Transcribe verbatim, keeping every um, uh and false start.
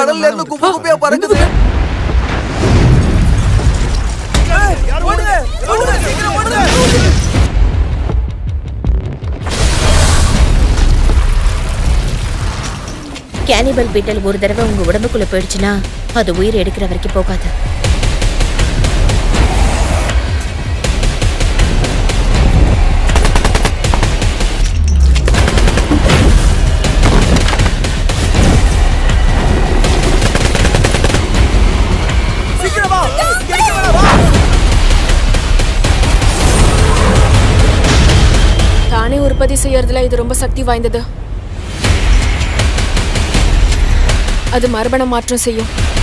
கடல்ல இருந்து குப்பு குப்பையா பறக்குது. யார் ஓடுங்க ஓடுங்க சீக்கிரம் ஓடுங்க. கேனிபல் பீட்டல் ஒரு தடவை உங்க உடம்புக்குள்ள போயிடுச்சுனா அது உயிர் எடுக்கிற வரைக்கும் போகாது. செய்யறதுல இது ரொம்ப சக்தி வாய்ந்தது. அது மரபணு மாற்றம் செய்யும்.